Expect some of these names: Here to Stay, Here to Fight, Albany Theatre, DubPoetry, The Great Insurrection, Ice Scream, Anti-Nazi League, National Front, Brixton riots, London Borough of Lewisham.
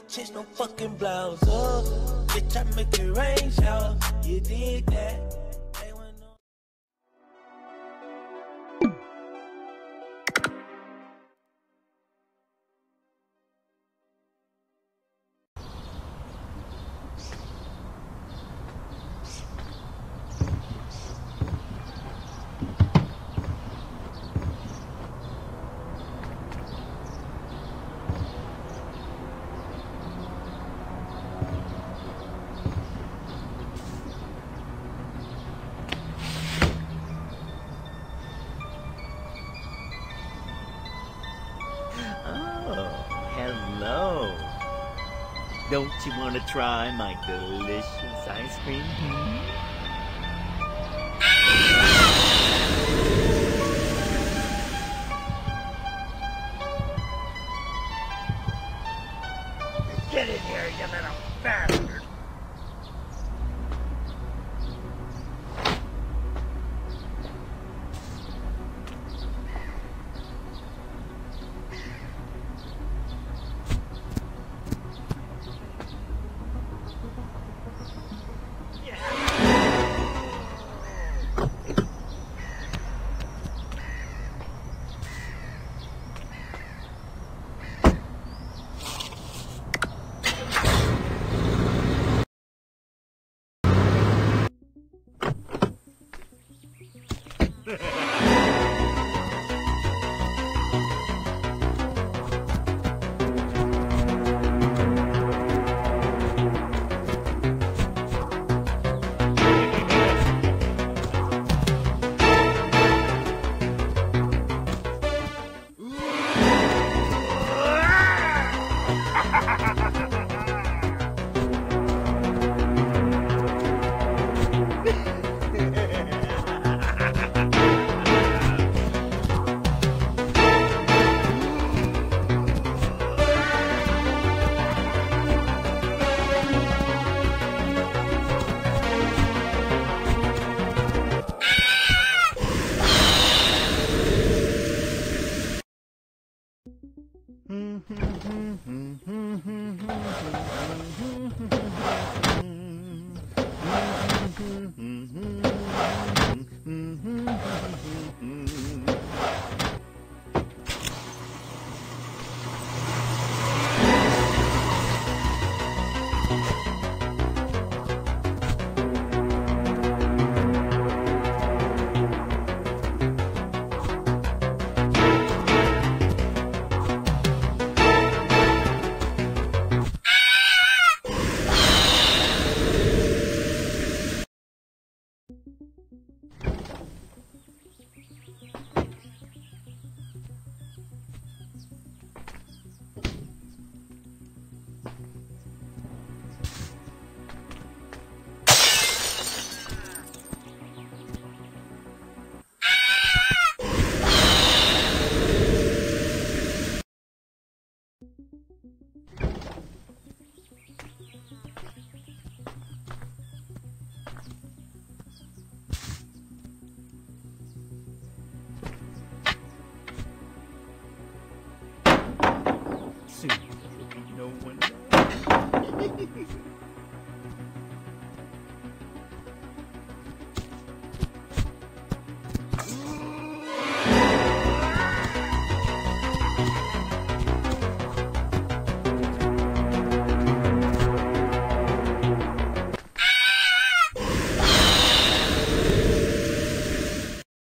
I change no fucking blouse up. Bitch, I make it rain shower. You dig that? Hello. Don't you want to try my delicious ice cream? Get in here, you little bastard! No one.